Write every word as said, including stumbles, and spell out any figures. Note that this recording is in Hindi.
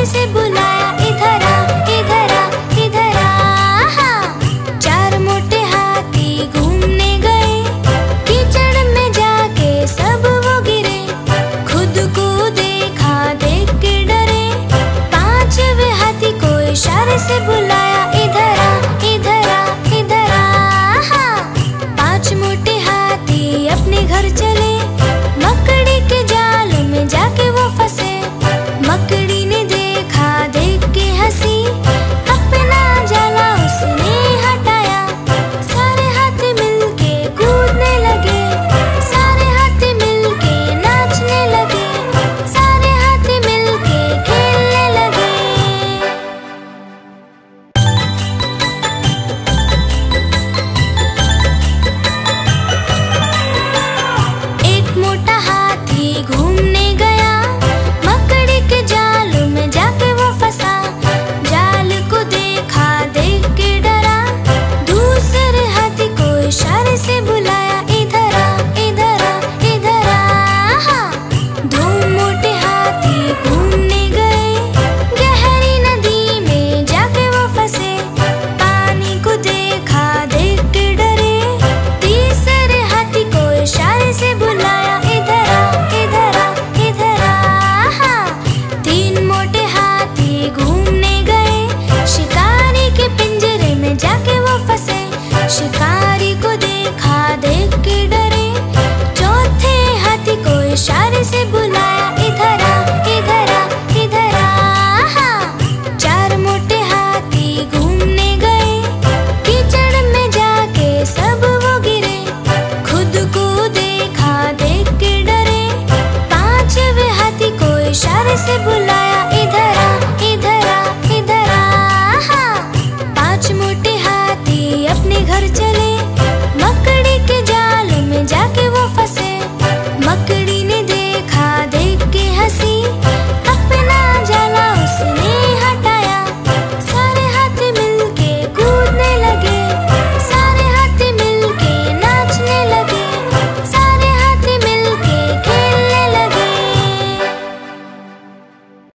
प्यार से बुलाया, इधर आ इधर आ इधर आ। हाँ। चार मोटे हाथी घूमने गए, कीचड़ में जाके सब वो गिरे, खुद को देखा देख के डरे। पांचवे हाथी को इशारे से बुलाया, इधर आ इधर आ इधर आ। हाँ। पांच मोटे हाथी अपने घर चले, मकड़ी के जाल में जाके वो फंसे। मकड़ी ने देखा देख के हंसी, अपना जाला उसने हटाया। सारे हाथी मिलके कूदने लगे, सारे हाथी मिलके नाचने लगे, सारे हाथी मिलके खेलने लगे। एक मोटा हाथी घूमने से बुलाया, इधर